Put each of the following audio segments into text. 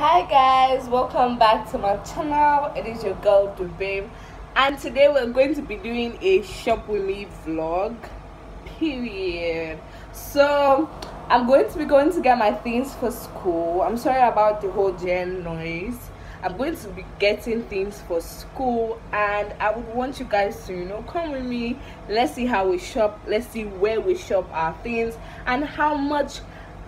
Hi guys, welcome back to my channel. It is your girl Dhubem, and today we're going to be doing a shop with me vlog, period. So I'm going to be going to get my things for school. I'm sorry about the whole gen noise. I'm going to be getting things for school, and I would want you guys to, you know, come with me. Let's see how we shop, let's see where we shop our things and how much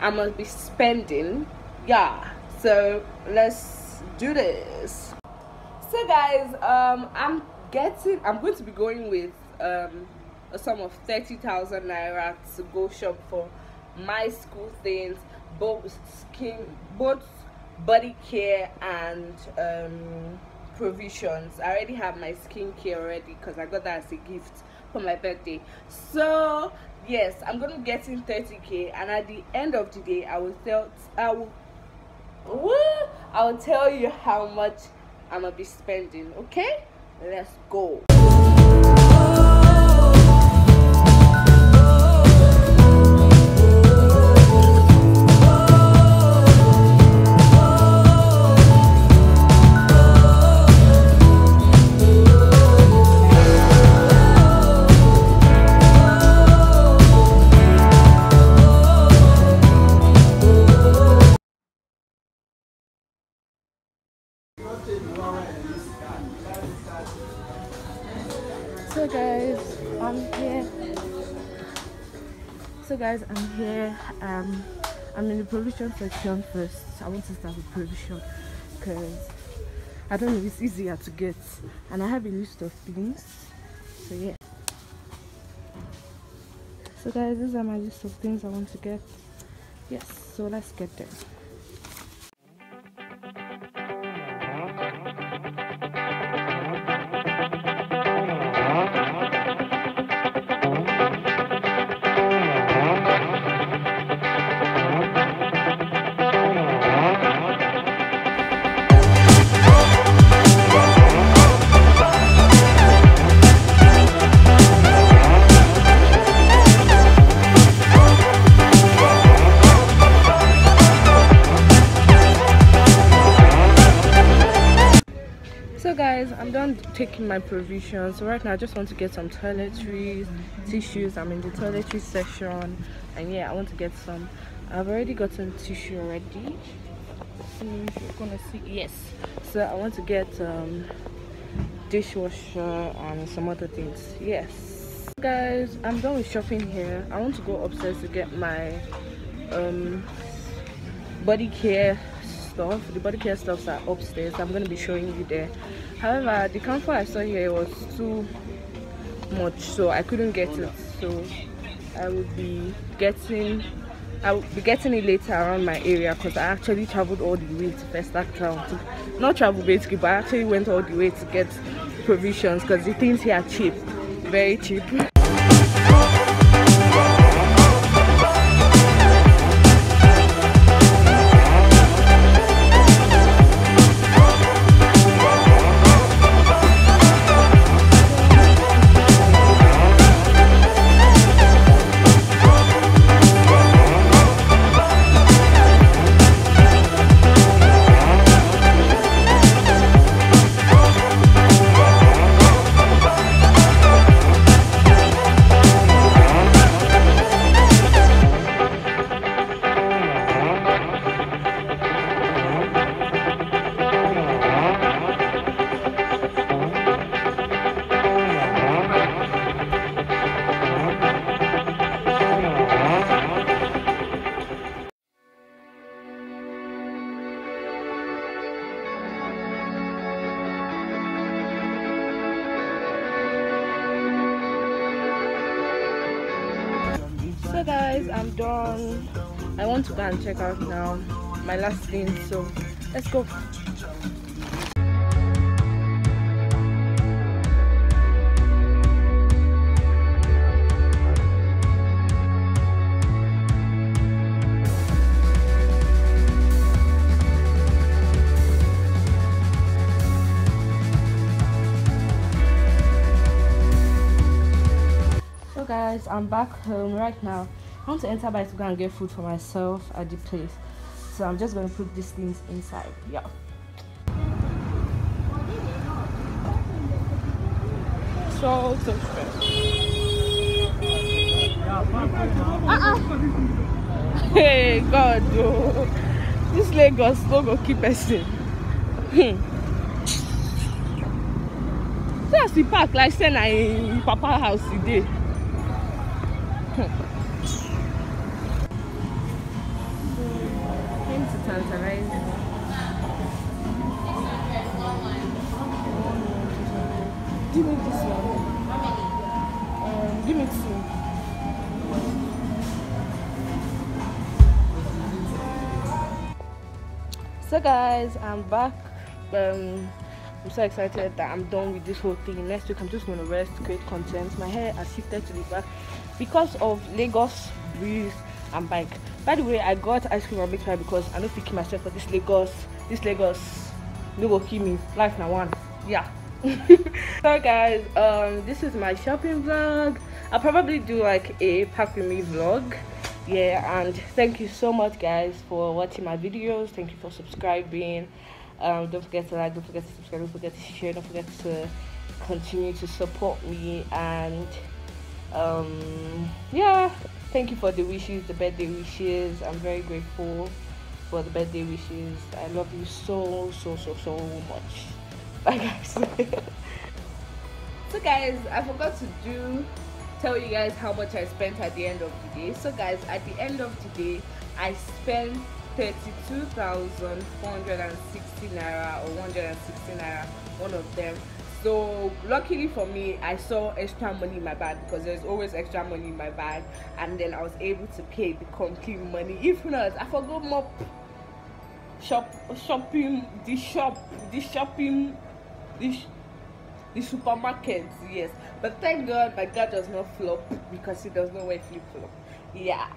I must be spending. Yeah, so let's do this. So guys, I'm going to be going with a sum of 30,000 naira to go shop for my school things, both body care and provisions. I already have my skincare already because I got that as a gift for my birthday. So yes, I'm gonna be getting 30k, and at the end of the day I will tell you how much I'm gonna be spending. Okay, let's go. So guys, I'm here. I'm in the provision section first. I want to start with provision because I don't know, it's easier to get, and I have a list of things. So yeah. So guys, these are my list of things I want to get. Yes, so let's get them. I'm done taking my provisions. So right now I just want to get some toiletries, tissues. I'm in the toiletry section, and yeah, I want to get some. I've already gotten tissue already, so you're gonna see. Yes, so I want to get dishwasher and some other things. Yes guys, I'm done with shopping here. I want to go upstairs to get my body care stuff. The body care stuffs are upstairs. I'm going to be showing you there. However, the camphor I saw here was too much, so I couldn't get it. So I will be getting it later around my area, because I actually traveled all the way to Festa Town. Not travel basically, but I actually went all the way to get provisions because the things here are cheap, very cheap. So guys, I'm done. I want to go and check out now, my last thing, so let's go. Guys, I'm back home right now. I want to enter by to go and get food for myself at the place. So I'm just going to put these things inside. Yeah. So hey God, oh. This Lagos no go keep us in. So as we park like say na in Papa house today. Give me this one. Give me two. So guys, I'm back. I'm so excited that I'm done with this whole thing. Next week I'm just gonna rest, create content. My hair has shifted to the back because of Lagos breeze and bike. By the way, I got ice cream and big fry because I don't pick myself for this Lagos. This Lagos no go kill me. Life na one. Yeah. So guys, this is my shopping vlog. I'll probably do like a pack with me vlog. Yeah, and thank you so much guys for watching my videos. Thank you for subscribing. Don't forget to like, don't forget to subscribe, don't forget to share, don't forget to continue to support me. And yeah, thank you for the wishes, the birthday wishes. I'm very grateful for the birthday wishes. I love you so much. Bye guys. So guys, I forgot to tell you guys how much I spent at the end of the day. So guys, at the end of the day I spent 32,460 naira or 160 naira, one of them. So luckily for me, I saw extra money in my bag because there's always extra money in my bag, and then I was able to pay the complete money. If not, I forgot more shopping, the supermarket, yes. But thank God my car does not flop because it does not wear flip flop. Yeah.